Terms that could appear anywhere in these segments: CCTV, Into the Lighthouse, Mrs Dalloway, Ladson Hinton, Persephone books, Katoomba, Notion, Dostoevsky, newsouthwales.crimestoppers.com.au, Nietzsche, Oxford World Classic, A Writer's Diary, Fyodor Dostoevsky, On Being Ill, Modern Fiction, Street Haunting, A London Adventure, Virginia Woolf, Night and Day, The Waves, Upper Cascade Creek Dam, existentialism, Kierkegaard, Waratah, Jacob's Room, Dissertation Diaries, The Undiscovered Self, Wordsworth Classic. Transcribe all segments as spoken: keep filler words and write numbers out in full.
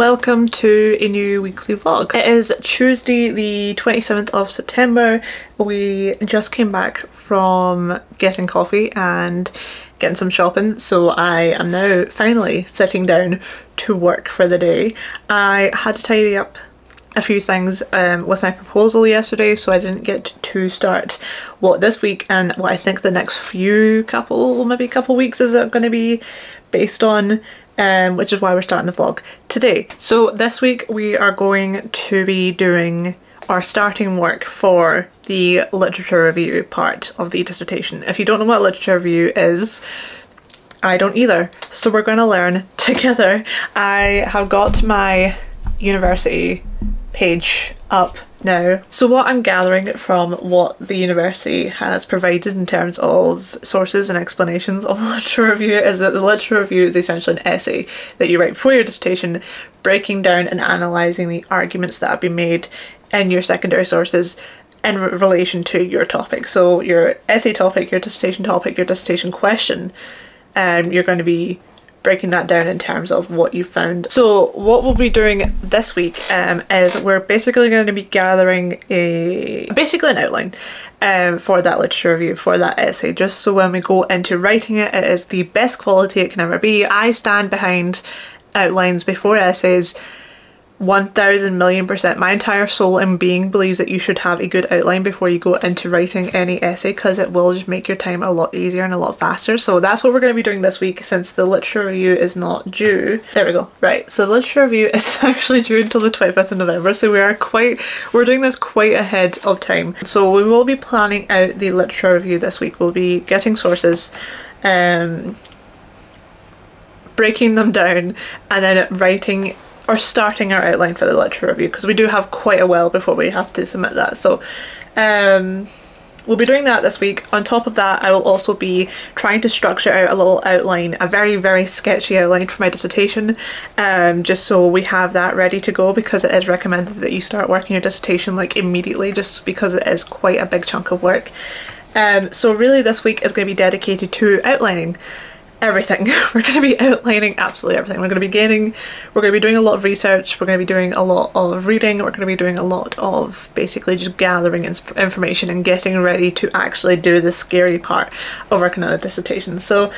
Welcome to a new weekly vlog. It is Tuesday the twenty-seventh of September. We just came back from getting coffee and getting some shopping, so I am now finally sitting down to work for the day. I had to tidy up a few things um, with my proposal yesterday, so I didn't get to start what this week and what I think the next few couple, maybe couple weeks is going to be based on, um, which is why we're starting the vlog today. So this week we are going to be doing our starting work for the literature review part of the dissertation. If you don't know what literature review is, I don't either, so we're going to learn together. I have got my university page up now. So what I'm gathering from what the university has provided in terms of sources and explanations of literature review is that the literature review is essentially an essay that you write for your dissertation, breaking down and analysing the arguments that have been made in your secondary sources in relation to your topic. So your essay topic, your dissertation topic, your dissertation question, um, you're going to be breaking that down in terms of what you found. So what we'll be doing this week um, is we're basically going to be gathering a basically an outline um, for that literature review, for that essay, just so when we go into writing it, it is the best quality it can ever be. I stand behind outlines before essays one thousand million percent. My entire soul and being believes that you should have a good outline before you go into writing any essay, because it will just make your time a lot easier and a lot faster. So that's what we're going to be doing this week, since the literature review is not due. There we go. Right, so the literature review isn't actually due until the twenty-fifth of November, so we are quite, we're doing this quite ahead of time. So we will be planning out the literature review this week. We'll be getting sources, um, breaking them down, and then writing or starting our outline for the literature review, because we do have quite a while before we have to submit that. So um, we'll be doing that this week. On top of that, I will also be trying to structure out a little outline, a very very sketchy outline for my dissertation, um, just so we have that ready to go, because it is recommended that you start working your dissertation like immediately, just because it is quite a big chunk of work. Um, so really this week is going to be dedicated to outlining everything. We're going to be outlining absolutely everything. We're going to be gaining, we're going to be doing a lot of research, we're going to be doing a lot of reading, we're going to be doing a lot of basically just gathering information and getting ready to actually do the scary part of working on a dissertation. So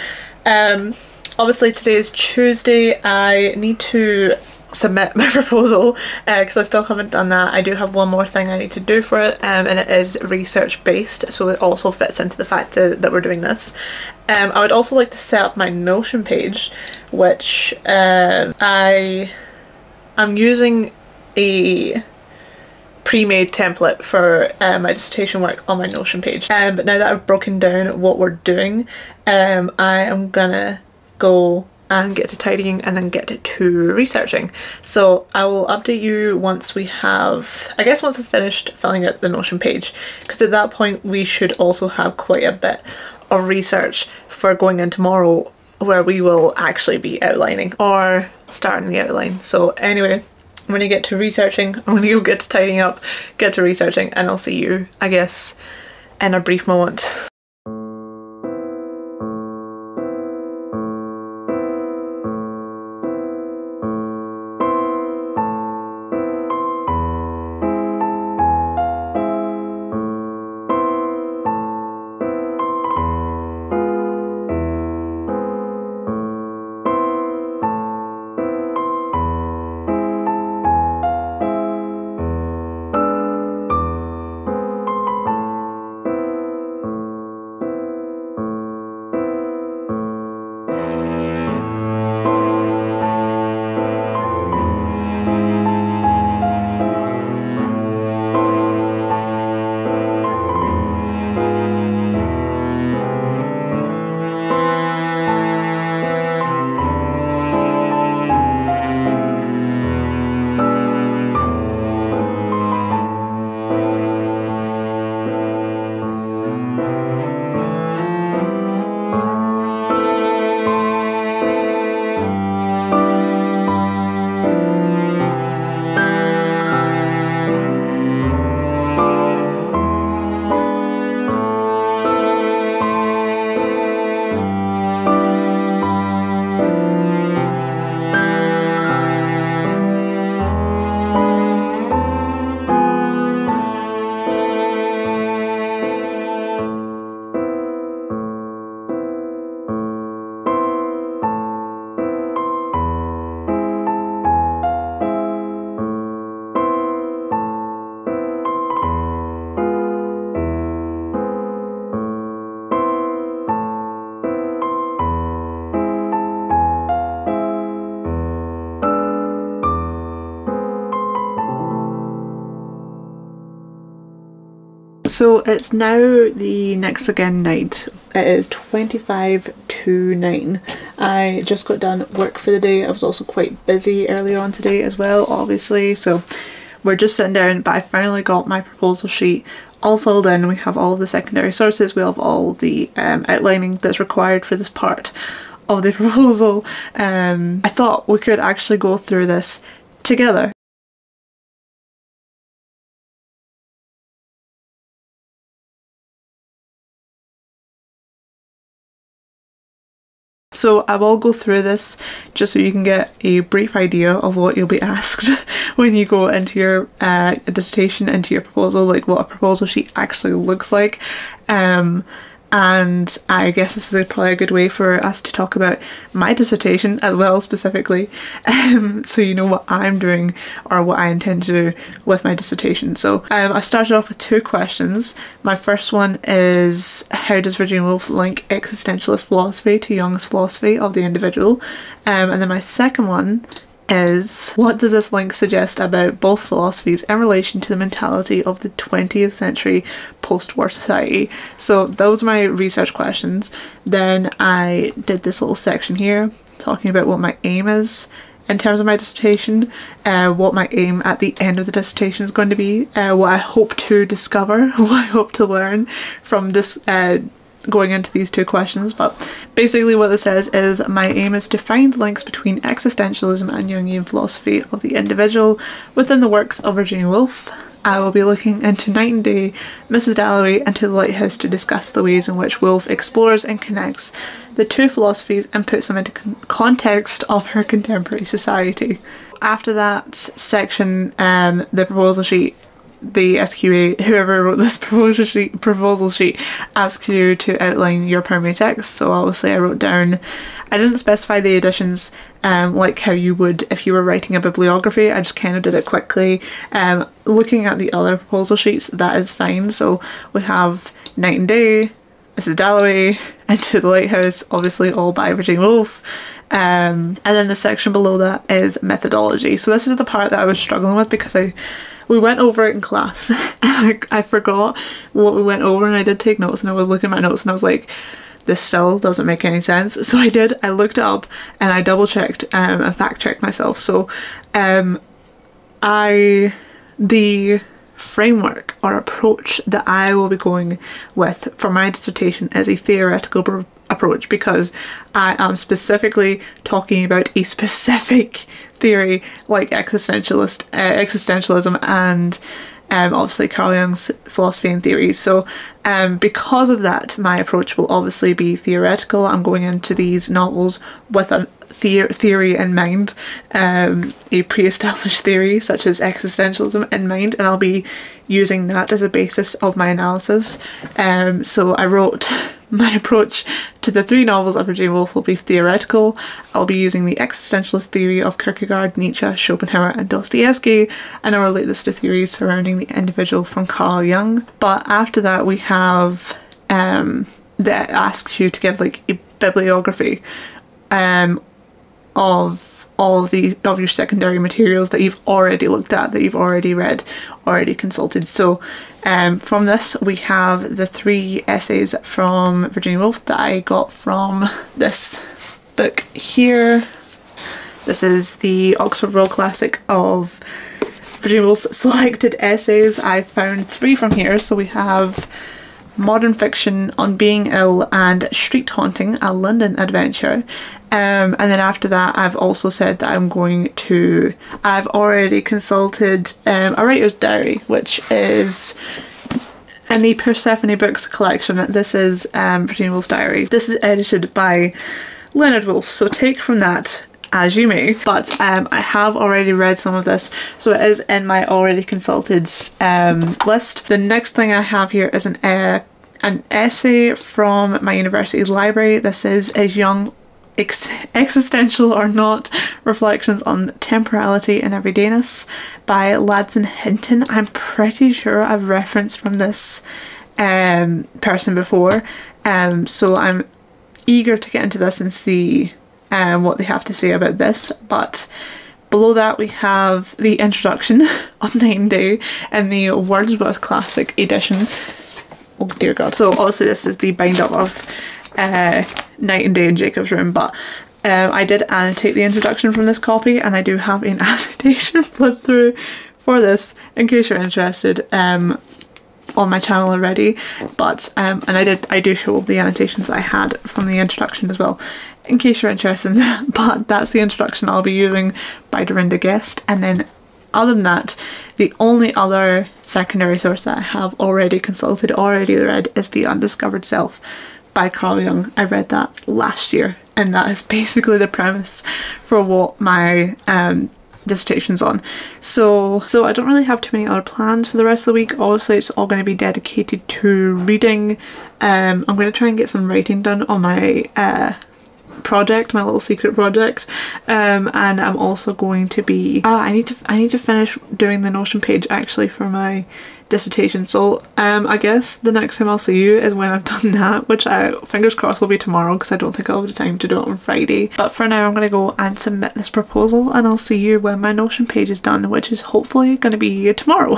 um, obviously today is Tuesday. I need to submit my proposal because uh, I still haven't done that. I do have one more thing I need to do for it, um, and it is research based, so it also fits into the fact to, that we're doing this. Um, I would also like to set up my Notion page, which um, I am using a pre-made template for uh, my dissertation work on my Notion page. Um, but now that I've broken down what we're doing, um, I am gonna go and get to tidying and then get to researching. So I will update you once we have, I guess once I've finished filling out the Notion page, because at that point we should also have quite a bit of research for going in tomorrow, where we will actually be outlining or starting the outline. So anyway, I'm going to get to researching, I'm going to go get to tidying up, get to researching, and I'll see you, I guess, in a brief moment. So it's now the next again night. It is twenty-five to nine. I just got done work for the day. I was also quite busy earlier on today as well, obviously, so we're just sitting down, but I finally got my proposal sheet all filled in. We have all the secondary sources, we have all the um, outlining that's required for this part of the proposal. Um, I thought we could actually go through this together. So I will go through this just so you can get a brief idea of what you'll be asked when you go into your uh, dissertation, into your proposal, like what a proposal sheet actually looks like. Um, and I guess this is probably a good way for us to talk about my dissertation as well, specifically, um, so you know what I'm doing or what I intend to do with my dissertation. So um, I started off with two questions. My first one is, how does Virginia Woolf link existentialist philosophy to Jung's philosophy of the individual? Um, and then my second one is, what does this link suggest about both philosophies in relation to the mentality of the twentieth century post-war society? So those are my research questions. Then I did this little section here talking about what my aim is in terms of my dissertation, uh, what my aim at the end of the dissertation is going to be, uh, what I hope to discover, what I hope to learn from this uh, going into these two questions. But basically what this says is, my aim is to find links between existentialism and Jungian philosophy of the individual within the works of Virginia Woolf. I will be looking into Night and Day, Mrs Dalloway, and Into the Lighthouse to discuss the ways in which Woolf explores and connects the two philosophies and puts them into con context of her contemporary society. After that section, um, the proposal sheet, the S Q A, whoever wrote this proposal sheet, proposal sheet asks you to outline your primary text. So obviously I wrote down, I didn't specify the editions um, like how you would if you were writing a bibliography. I just kind of did it quickly. Um, looking at the other proposal sheets, that is fine. So we have Night and Day, Mrs Dalloway, Into the Lighthouse, obviously all by Virginia Woolf. Um, and then the section below that is methodology. So this is the part that I was struggling with because I we went over it in class and I, I forgot what we went over, and I did take notes and I was looking at my notes and I was like, this still doesn't make any sense. So I did, I looked it up and I double checked um, and fact checked myself. So um, I, the framework or approach that I will be going with for my dissertation is a theoretical pr approach because I am specifically talking about a specific theory like existentialist uh, existentialism and um, obviously Carl Jung's philosophy and theories. So um, because of that, my approach will obviously be theoretical. I'm going into these novels with a the theory in mind, um, a pre-established theory such as existentialism in mind, and I'll be using that as a basis of my analysis. Um, so I wrote, my approach to the three novels of Virginia Woolf will be theoretical. I'll be using the existentialist theory of Kierkegaard, Nietzsche, Schopenhauer and Dostoevsky, and I'll relate this to theories surrounding the individual from Carl Jung. But after that we have um, that asks you to give like a bibliography um, of all of the of your secondary materials that you've already looked at, that you've already read, already consulted. So um, from this we have the three essays from Virginia Woolf that I got from this book here. This is the Oxford World Classic of Virginia Woolf's selected essays. I found three from here. So we have Modern Fiction, On Being Ill and Street Haunting, A London Adventure. Um, and then after that I've also said that I'm going to, I've already consulted um, A Writer's Diary, which is in the Persephone books collection. This is um, Virginia Woolf's diary. This is edited by Leonard Woolf, so take from that as you may. But um, I have already read some of this, so it is in my already consulted um, list. The next thing I have here is an, uh, an essay from my university library. This is Is Jung Ex Existential or Not? Reflections on Temporality and Everydayness by Ladson Hinton. I'm pretty sure I've referenced from this um, person before, um, so I'm eager to get into this and see Um, what they have to say about this. But below that we have the introduction of Night and Day in the Wordsworth Classic edition. oh dear god. So obviously this is the bind up of uh, Night and Day in Jacob's Room, but um, I did annotate the introduction from this copy, and I do have an annotation flip through for this in case you're interested um, on my channel already. But um, and I did I do show all the annotations that I had from the introduction as well, in case you're interested in that. But that's the introduction I'll be using by Dorinda Guest, and then other than that, the only other secondary source that I have already consulted, already read, is The Undiscovered Self by Carl Jung. I read that last year, and that is basically the premise for what my um, dissertation's on. So, so I don't really have too many other plans for the rest of the week. Obviously, it's all going to be dedicated to reading. Um, I'm going to try and get some writing done on my... Uh, project, my little secret project, um, and I'm also going to be ah, I need to I need to finish doing the Notion page actually for my dissertation. So um, I guess the next time I'll see you is when I've done that, which I fingers crossed will be tomorrow, because I don't think I'll have the time to do it on Friday. But for now, I'm going to go and submit this proposal, and I'll see you when my Notion page is done, which is hopefully going to be tomorrow.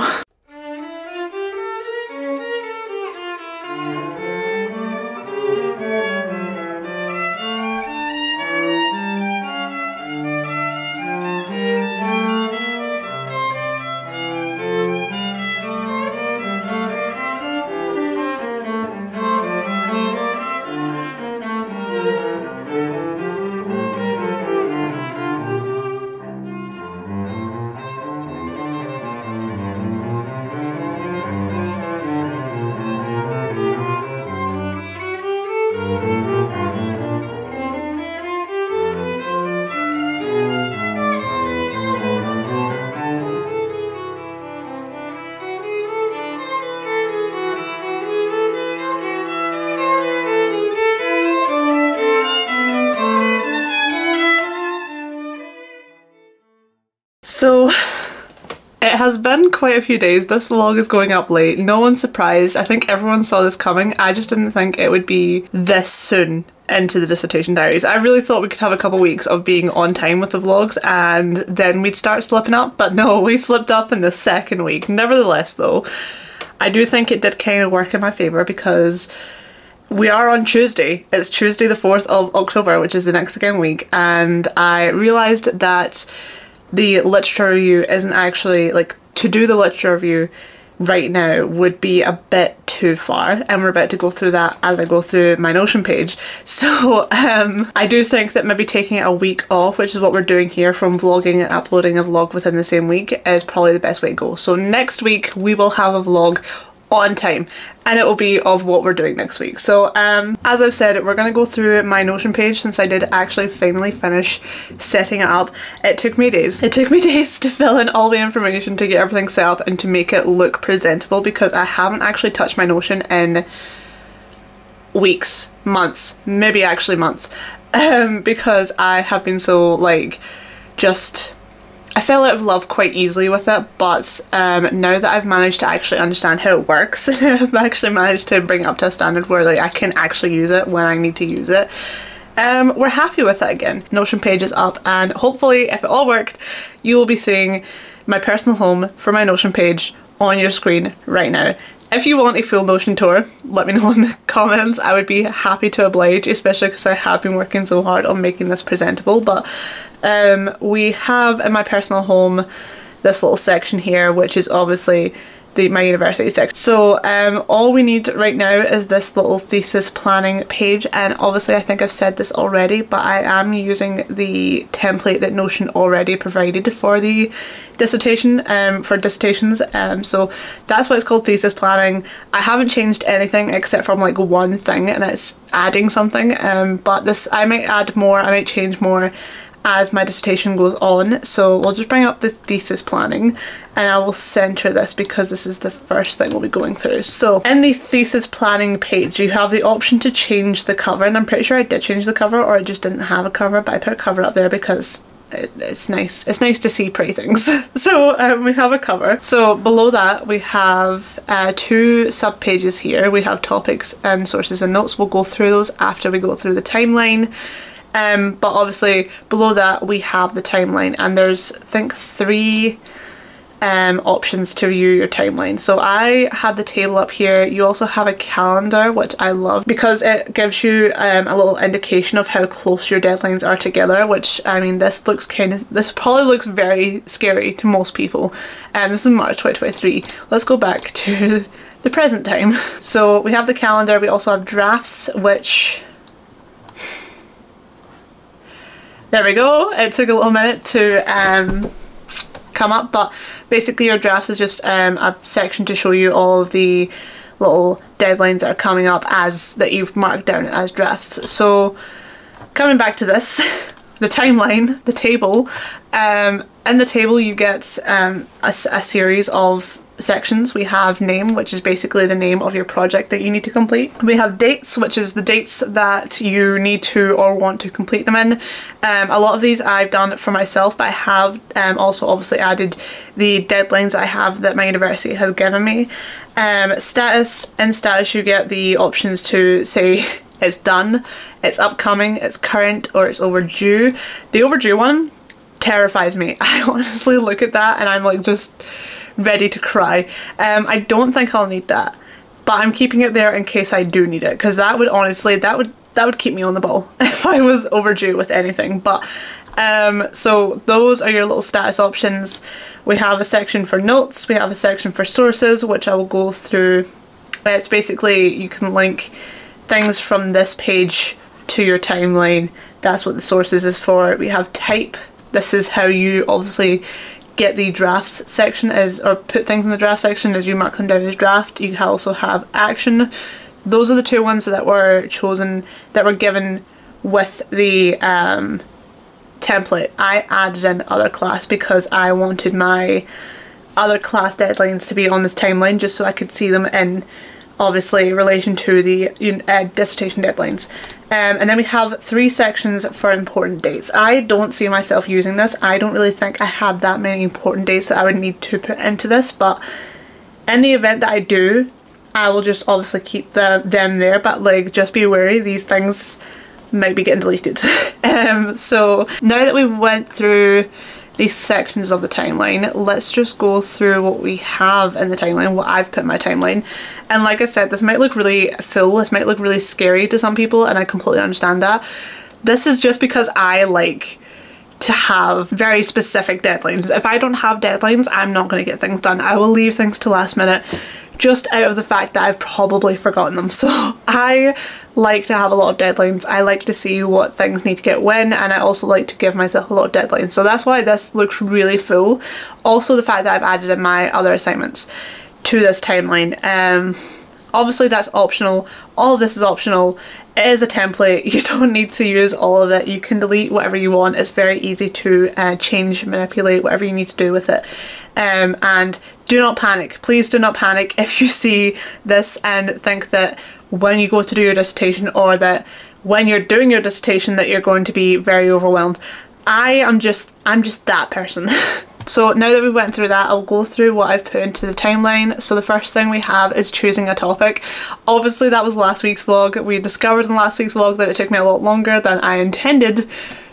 So it has been quite a few days. This vlog is going up late. No one's surprised. I think everyone saw this coming. I just didn't think it would be this soon into the dissertation diaries. I really thought we could have a couple weeks of being on time with the vlogs, and then we'd start slipping up, but no, we slipped up in the second week. Nevertheless though, I do think it did kind of work in my favour, because we are on Tuesday. It's Tuesday the fourth of October, which is the next again week, and I realised that the literature review isn't actually, like, to do the literature review right now would be a bit too far, and we're about to go through that as I go through my Notion page. So um, I do think that maybe taking it a week off, which is what we're doing here, from vlogging and uploading a vlog within the same week, is probably the best way to go. So next week we will have a vlog on time, and it will be of what we're doing next week. So um, as I've said, we're going to go through my Notion page, since I did actually finally finish setting it up. It took me days. It took me days to fill in all the information, to get everything set up and to make it look presentable, because I haven't actually touched my Notion in weeks, months, maybe actually months, um, because I have been so, like, just... I fell out of love quite easily with it, but um, now that I've managed to actually understand how it works, I've actually managed to bring it up to a standard where, like, I can actually use it when I need to use it. Um, we're happy with it again. Notion page is up, and hopefully, if it all worked, you will be seeing my personal home for my Notion page on your screen right now. If you want a full Notion tour, let me know in the comments. I would be happy to oblige, especially because I have been working so hard on making this presentable. But um, we have in my personal home this little section here, which is obviously the, my university section. So um, all we need right now is this little thesis planning page, and obviously I think I've said this already, but I am using the template that Notion already provided for the dissertation, um, for dissertations, um, so that's why it's called thesis planning. I haven't changed anything except from, like, one thing, and it's adding something, um, but this, I might add more, I might change more as my dissertation goes on. So we'll just bring up the thesis planning, and I will center this because this is the first thing we'll be going through. So in the thesis planning page, you have the option to change the cover, and I'm pretty sure I did change the cover, or I just didn't have a cover, but I put a cover up there because It, it's nice. It's nice to see pretty things. So um, we have a cover. So below that we have uh, two sub pages here. We have topics and sources and notes. We'll go through those after we go through the timeline. Um, but obviously below that we have the timeline, and there's I think three um, options to view your timeline. So I had the table up here. You also have a calendar, which I love because it gives you um, a little indication of how close your deadlines are together, which, I mean, this looks kind of, this probably looks very scary to most people. And um, this is March twenty twenty-three. Let's go back to the present time. So we have the calendar. We also have drafts, which, there we go. It took a little minute to um, come up, but basically your drafts is just um, a section to show you all of the little deadlines that are coming up as that you've marked down as drafts. So coming back to this, the timeline, the table, um, in the table you get um, a, a series of sections. We have name, which is basically the name of your project that you need to complete. We have dates, which is the dates that you need to or want to complete them in. Um, a lot of these I've done for myself, but I have um, also obviously added the deadlines I have that my university has given me. Um, status. In status you get the options to say it's done, it's upcoming, it's current, or it's overdue. The overdue one terrifies me. I honestly look at that and I'm like just ready to cry. Um, I don't think I'll need that, but I'm keeping it there in case I do need it, because that would honestly, that would that would keep me on the ball if I was overdue with anything. But um, so those are your little status options. We have a section for notes, we have a section for sources, which I will go through. It's basically you can link things from this page to your timeline. That's what the sources is for. We have type. This is how you obviously get the drafts section is, or put things in the draft section as you mark them down as draft. You also have action. Those are the two ones that were chosen, that were given with the um, template. I added in other class because I wanted my other class deadlines to be on this timeline just so I could see them in obviously relation to the uh, dissertation deadlines. Um, and then we have three sections for important dates. I don't see myself using this. I don't really think I have that many important dates that I would need to put into this, but in the event that I do, I will just obviously keep the, them there, but like just be wary, these things might be getting deleted. um, so now that we've went through these sections of the timeline, let's just go through what we have in the timeline, what I've put in my timeline. And like I said, this might look really full, this might look really scary to some people, and I completely understand that. This is just because I like to have very specific deadlines. If I don't have deadlines, I'm not going to get things done. I will leave things to last minute just out of the fact that I've probably forgotten them. So I like to have a lot of deadlines. I like to see what things need to get when, and I also like to give myself a lot of deadlines. So that's why this looks really full. Also the fact that I've added in my other assignments to this timeline. Um, obviously that's optional. All of this is optional. It is a template. You don't need to use all of it. You can delete whatever you want. It's very easy to uh, change, manipulate, whatever you need to do with it. Um, and do not panic. Please do not panic if you see this and think that when you go to do your dissertation, or that when you're doing your dissertation, that you're going to be very overwhelmed. I am just, I'm just that person. So now that we went through that, I'll go through what I've put into the timeline. So the first thing we have is choosing a topic. Obviously that was last week's vlog. We discovered in last week's vlog that it took me a lot longer than I intended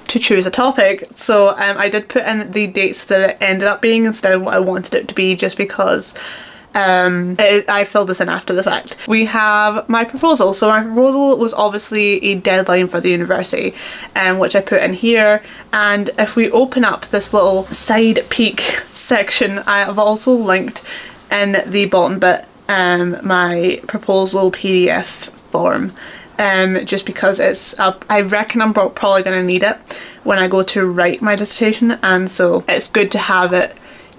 to choose a topic. So um, I did put in the dates that it ended up being instead of what I wanted it to be, just because um, it, I filled this in after the fact. We have my proposal. So my proposal was obviously a deadline for the university, um, which I put in here. And if we open up this little side peek section, I have also linked in the bottom bit um, my proposal P D F form. Um, just because it's, uh, I reckon I'm probably going to need it when I go to write my dissertation, and so it's good to have it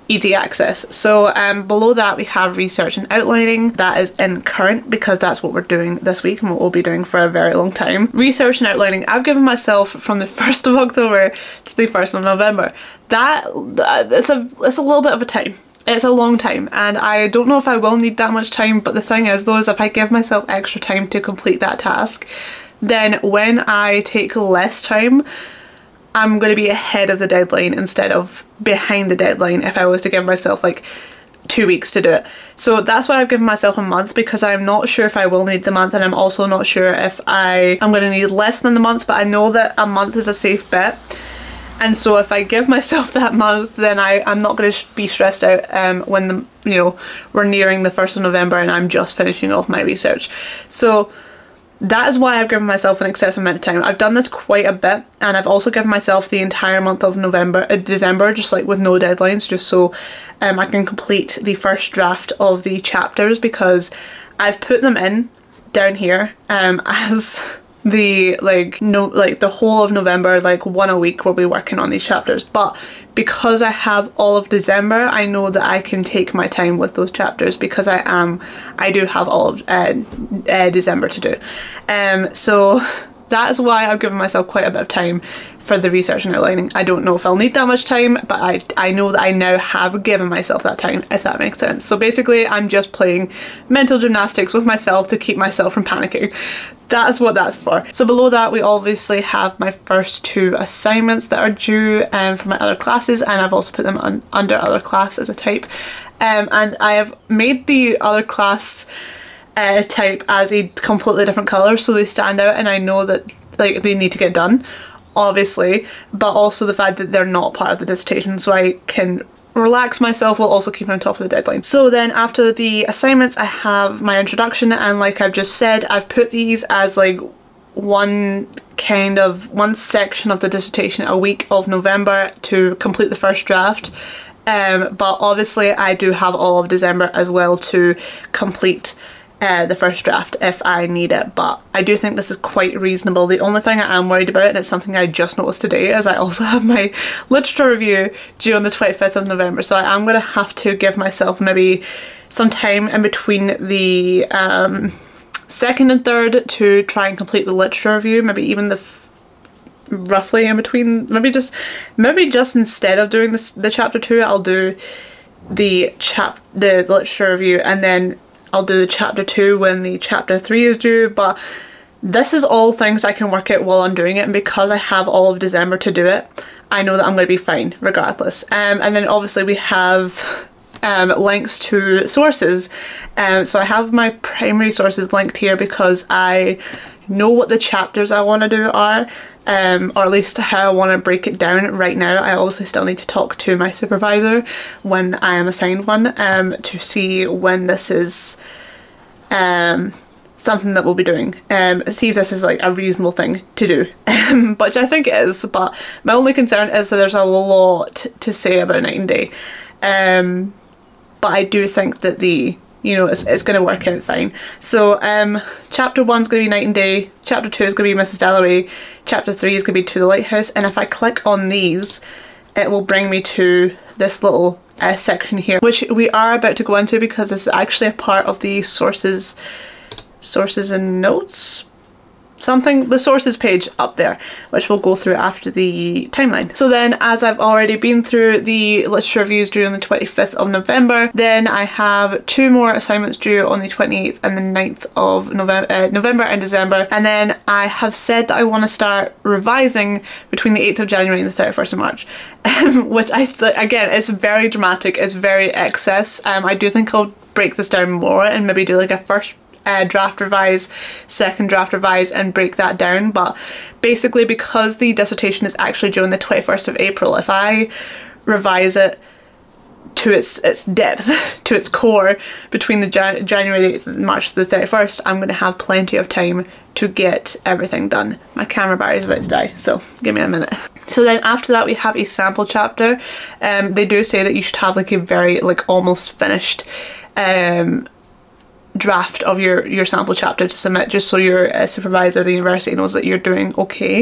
easy access. So um, below that we have research and outlining. That is in current because that's what we're doing this week and what we'll be doing for a very long time. Research and outlining, I've given myself from the first of October to the first of November. That, uh, it's a, it's a little bit of a time. It's a long time, and I don't know if I will need that much time, but the thing is though is if I give myself extra time to complete that task, then when I take less time, I'm going to be ahead of the deadline instead of behind the deadline if I was to give myself like two weeks to do it. So that's why I've given myself a month, because I'm not sure if I will need the month, and I'm also not sure if I am going to need less than the month, but I know that a month is a safe bet. And so if I give myself that month, then I, I'm not going to be stressed out um, when the, you know, we're nearing the first of November and I'm just finishing off my research. So that is why I've given myself an excessive amount of time. I've done this quite a bit, and I've also given myself the entire month of November, uh, December, just like with no deadlines, just so um, I can complete the first draft of the chapters, because I've put them in down here um, as... the like no like the whole of November, like one a week we'll be working on these chapters. But because I have all of December, I know that I can take my time with those chapters, because I am I do have all of uh, uh, December to do. Um so that's why I've given myself quite a bit of time for the research and outlining. I don't know if I'll need that much time, but I I know that I now have given myself that time, if that makes sense. So basically I'm just playing mental gymnastics with myself to keep myself from panicking. That's what that's for. So below that we obviously have my first two assignments that are due um, for my other classes, and I've also put them on, under other class as a type. Um, and I have made the other class uh, type as a completely different colour, so they stand out and I know that like they need to get done, obviously, but also the fact that they're not part of the dissertation, so I can relax myself while also keeping on top of the deadline. So then after the assignments I have my introduction, and like I've just said, I've put these as like one kind of one section of the dissertation a week of November to complete the first draft, um, but obviously I do have all of December as well to complete Uh, the first draft if I need it. But I do think this is quite reasonable. The only thing I am worried about, and it's something I just noticed today, is I also have my literature review due on the twenty-fifth of November, so I am going to have to give myself maybe some time in between the um, second and third to try and complete the literature review, maybe even the f roughly in between, maybe just maybe just instead of doing this the chapter two, I'll do the chap the literature review, and then I'll do the chapter two when the chapter three is due. But this is all things I can work out while I'm doing it, and because I have all of December to do it, I know that I'm going to be fine regardless. Um, and then obviously we have um, links to sources. Um, so I have my primary sources linked here because I know what the chapters I want to do are, um, or at least how I want to break it down right now. I obviously still need to talk to my supervisor when I am assigned one um, to see when this is um, something that we'll be doing, um, see if this is like a reasonable thing to do, which I think it is. But my only concern is that there's a lot to say about Night and Day, um, but I do think that the you know, it's, it's going to work out fine. So um, chapter one is going to be Night and Day, chapter two is going to be Mrs Dalloway, chapter three is going to be To the Lighthouse, and if I click on these, it will bring me to this little uh, section here, which we are about to go into because this is actually a part of the sources, sources and notes? Something, the sources page up there, which we'll go through after the timeline. So then, as I've already been through the literature reviews due on the twenty-fifth of November, then I have two more assignments due on the twenty-eighth and the ninth of November, uh, November and December, and then I have said that I want to start revising between the eighth of January and the thirty-first of March, um, which I th again, it's very dramatic, it's very excess. Um, I do think I'll break this down more and maybe do like a first Uh, draft revise, second draft revise, and break that down. But basically, because the dissertation is actually due on the twenty-first of April, if I revise it to its its depth, to its core, between the Jan January eighth and March the thirty-first, I'm going to have plenty of time to get everything done. My camera battery is about to die, so give me a minute. So then after that we have a sample chapter. Um, they do say that you should have like a very like almost finished um draft of your your sample chapter to submit, just so your uh, supervisor at the university knows that you're doing okay,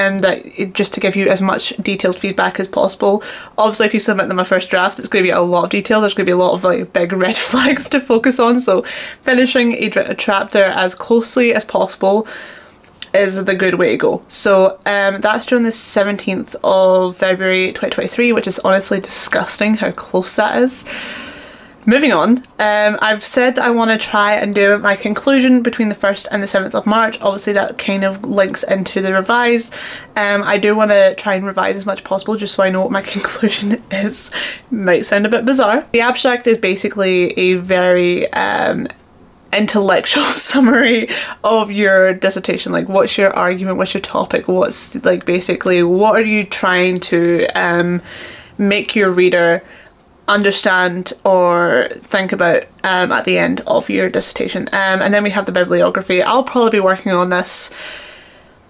and that it, just to give you as much detailed feedback as possible. Obviously if you submit them a first draft, it's going to be a lot of detail, there's going to be a lot of like big red flags to focus on, so finishing a, a chapter as closely as possible is the good way to go. So um, that's during the seventeenth of February twenty twenty-three, which is honestly disgusting how close that is. Moving on, um, I've said that I want to try and do my conclusion between the first and the seventh of March. Obviously that kind of links into the revise. Um, I do want to try and revise as much as possible just so I know what my conclusion is. Might sound a bit bizarre. The abstract is basically a very um, intellectual summary of your dissertation. Like, what's your argument, what's your topic, what's, like, basically what are you trying to um, make your reader understand or think about um, at the end of your dissertation. Um, and then we have the bibliography. I'll probably be working on this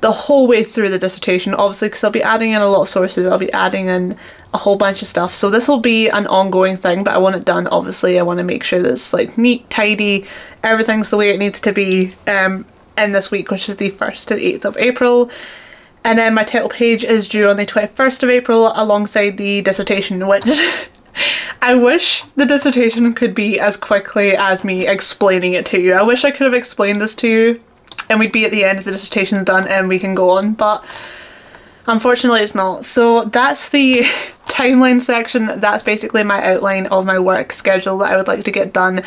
the whole way through the dissertation, obviously, because I'll be adding in a lot of sources, I'll be adding in a whole bunch of stuff. So this will be an ongoing thing, but I want it done, obviously. I want to make sure that it's, like, neat, tidy, everything's the way it needs to be um, in this week, which is the first to the eighth of April. And then my title page is due on the twenty-first of April alongside the dissertation, which I wish the dissertation could be as quickly as me explaining it to you. I wish I could have explained this to you and we'd be at the end of the dissertation done and we can go on, but unfortunately it's not. So that's the timeline section. That's basically my outline of my work schedule that I would like to get done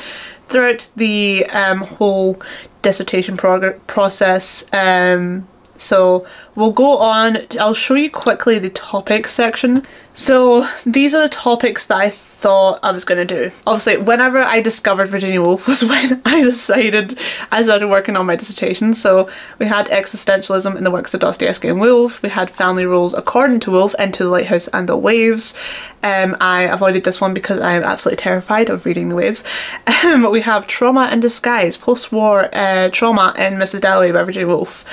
throughout the um, whole dissertation prog process. Um, so we'll go on, I'll show you quickly the topic section. So these are the topics that I thought I was going to do. Obviously, whenever I discovered Virginia Woolf was when I decided I started working on my dissertation. So we had existentialism in the works of Dostoevsky and Woolf. We had family roles according to Woolf, Into the Lighthouse and The Waves. Um, I avoided this one because I am absolutely terrified of reading The Waves. Um, we have Trauma in Disguise, post-war uh, trauma in Mrs Dalloway by Virginia Woolf.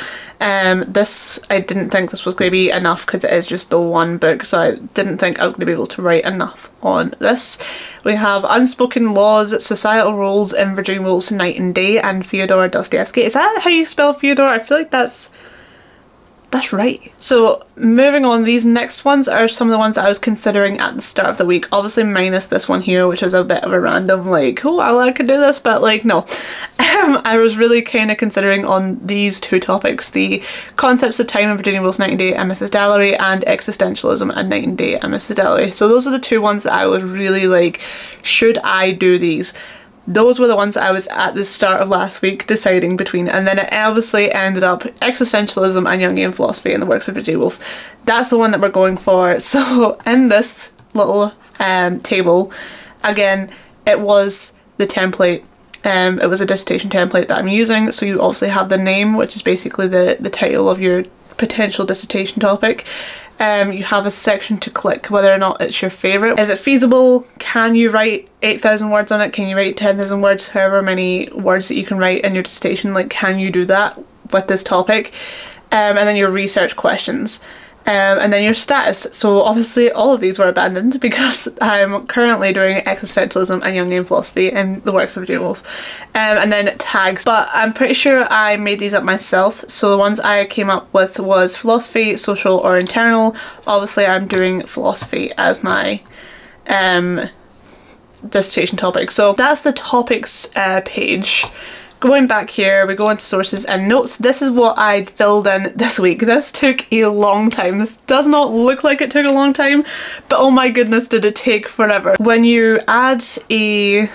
Um, this, I didn't think this was going to be enough because it is just the one book, so I didn't think I was going to be able to write enough on this. We have Unspoken Laws, Societal Roles in Virginia Woolf's Night and Day and Fyodor Dostoevsky. Is that how you spell Fyodor? I feel like that's that's right. So moving on, these next ones are some of the ones that I was considering at the start of the week, obviously minus this one here, which was a bit of a random, like, oh, I could do this, but, like, no. Um, I was really kind of considering on these two topics, the concepts of time in Virginia Woolf's Night and Day and Mrs Dalloway, and existentialism and Night and Day and Mrs Dalloway. So those are the two ones that I was really like, should I do these? Those were the ones I was at the start of last week deciding between, and then it obviously ended up existentialism and Jungian philosophy in the works of Virginia Woolf. That's the one that we're going for. So in this little um, table, again, it was the template. Um, it was a dissertation template that I'm using. So you obviously have the name, which is basically the, the title of your potential dissertation topic. Um, you have a section to click whether or not it's your favourite. Is it feasible? Can you write eight thousand words on it? Can you write ten thousand words? However many words that you can write in your dissertation, like, can you do that with this topic? Um, and then your research questions. Um, and then your status. So obviously all of these were abandoned because I'm currently doing existentialism and Jungian philosophy in the works of Virginia Woolf. Um, and then tags, but I'm pretty sure I made these up myself. So the ones I came up with was philosophy, social or internal. Obviously I'm doing philosophy as my um, dissertation topic. So that's the topics uh, page. Going back here, we go into sources and notes. This is what I filled in this week. This took a long time. This does not look like it took a long time, but oh my goodness, did it take forever. When you add a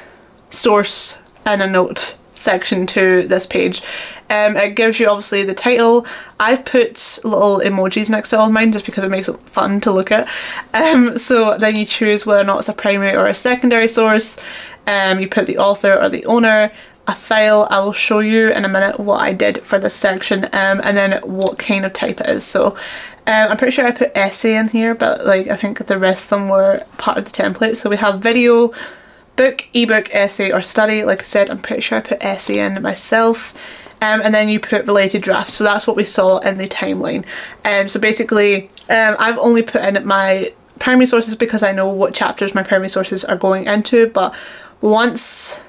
source and a note section to this page, um, it gives you obviously the title. I've put little emojis next to all of mine just because it makes it fun to look at. Um, so then you choose whether or not it's a primary or a secondary source. Um, you put the author or the owner, a file. I will show you in a minute what I did for this section, um, and then what kind of type it is. So um, I'm pretty sure I put essay in here, but, like, I think the rest of them were part of the template. So we have video, book, ebook, essay or study. Like I said, I'm pretty sure I put essay in myself, um, and then you put related drafts. So that's what we saw in the timeline. Um, so basically um, I've only put in my primary sources because I know what chapters my primary sources are going into, but once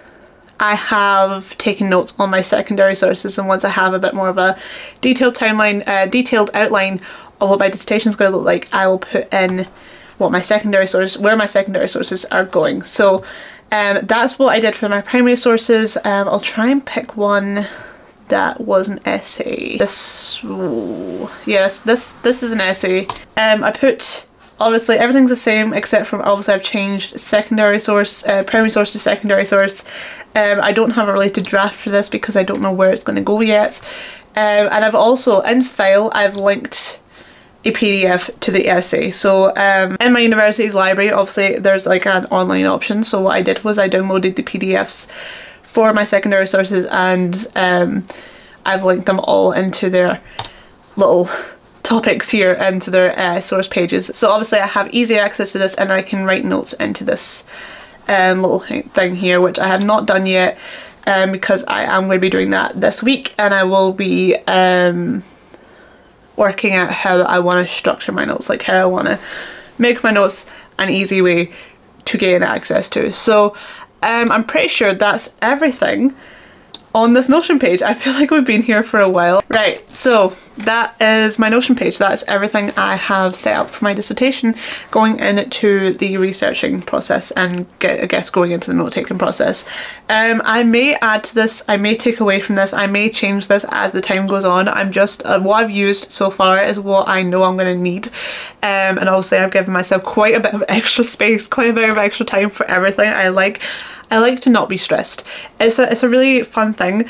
I have taken notes on my secondary sources and once I have a bit more of a detailed timeline, uh, detailed outline of what my dissertation is going to look like, I will put in what my secondary source, where my secondary sources are going. So um, that's what I did for my primary sources. Um, I'll try and pick one that was an essay. This, ooh, yes, this this is an essay. Um, I put, obviously everything's the same except from, obviously I've changed secondary source, uh, primary source to secondary source. Um, I don't have a related draft for this because I don't know where it's going to go yet. Um, and I've also, in file, I've linked a P D F to the essay. So um, in my university's library, obviously there's like an online option. So what I did was I downloaded the P D Fs for my secondary sources, and um, I've linked them all into their little topics here, into their uh, source pages. So obviously I have easy access to this, and I can write notes into this um, little thing here, which I have not done yet, um, because I am going to be doing that this week, and I will be um, working out how I want to structure my notes, like how I want to make my notes an easy way to gain access to. So um, I'm pretty sure that's everything on this Notion page. I feel like we've been here for a while. Right, so that is my Notion page. That is everything I have set up for my dissertation, going into the researching process and get, I guess going into the note-taking process. Um, I may add to this, I may take away from this, I may change this as the time goes on. I'm just, uh, what I've used so far is what I know I'm going to need. Um, and obviously I've given myself quite a bit of extra space, quite a bit of extra time for everything. I like I like to not be stressed. It's a, it's a really fun thing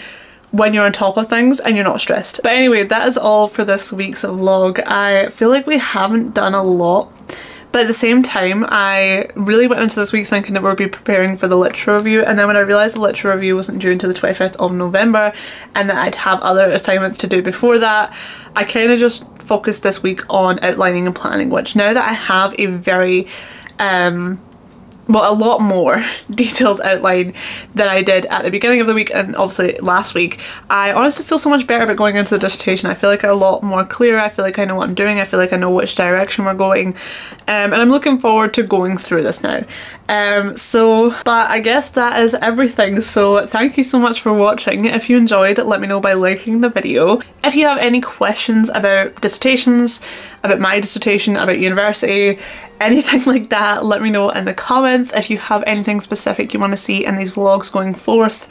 when you're on top of things and you're not stressed. But anyway, that is all for this week's vlog. I feel like we haven't done a lot, but at the same time, I really went into this week thinking that we'd be preparing for the literature review, and then when I realised the literature review wasn't due until the twenty-fifth of November and that I'd have other assignments to do before that, I kind of just focused this week on outlining and planning, which now that I have a very, um, well, a lot more detailed outline than I did at the beginning of the week and obviously last week, I honestly feel so much better about going into the dissertation. I feel like I'm a lot more clear. I feel like I know what I'm doing. I feel like I know which direction we're going, um, and I'm looking forward to going through this now. Um, so, but I guess that is everything. So thank you so much for watching. If you enjoyed, let me know by liking the video. If you have any questions about dissertations, about my dissertation, about university, anything like that, let me know in the comments. If you have anything specific you want to see in these vlogs going forth,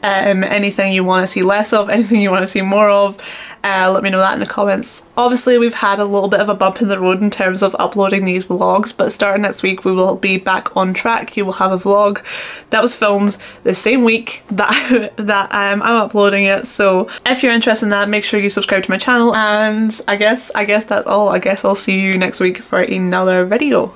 um, anything you want to see less of, anything you want to see more of, uh, let me know that in the comments. Obviously we've had a little bit of a bump in the road in terms of uploading these vlogs, but starting next week we will be back on track. You will have a vlog that was filmed the same week that, that um, I'm uploading it, so if you're interested in that, make sure you subscribe to my channel, and I guess, I guess that's all. I guess I'll see you next week for another video.